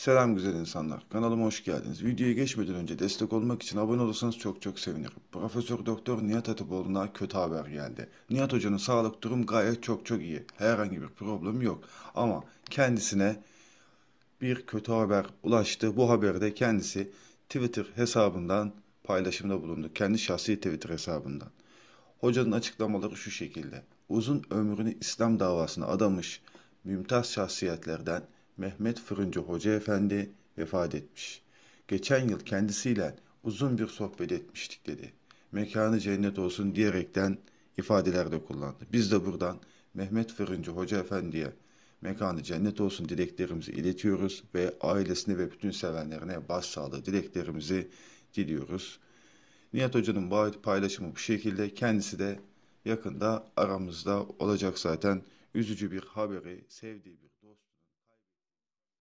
Selam güzel insanlar, kanalıma hoş geldiniz. Videoya geçmeden önce destek olmak için abone olursanız çok sevinirim. Profesör Doktor Nihat Hatipoğlu'na kötü haber geldi. Nihat Hoca'nın sağlık durum gayet çok iyi. Herhangi bir problem yok. Ama kendisine bir kötü haber ulaştı. Bu haberi de kendisi Twitter hesabından paylaşımda bulundu. Kendi şahsi Twitter hesabından. Hocanın açıklamaları şu şekilde. Uzun ömrünü İslam davasına adamış mümtaz şahsiyetlerden Mehmet Fırıncı Hoca Efendi vefat etmiş. Geçen yıl kendisiyle uzun bir sohbet etmiştik dedi. Mekanı cennet olsun diyerekten ifadelerde kullandı. Biz de buradan Mehmet Fırıncı Hoca Efendi'ye mekanı cennet olsun dileklerimizi iletiyoruz ve ailesine ve bütün sevenlerine başsağlığı dileklerimizi diliyoruz. Nihat Hoca'nın paylaşımı bu şekilde. Kendisi de yakında aramızda olacak zaten. Üzücü bir haberi, sevdiği bir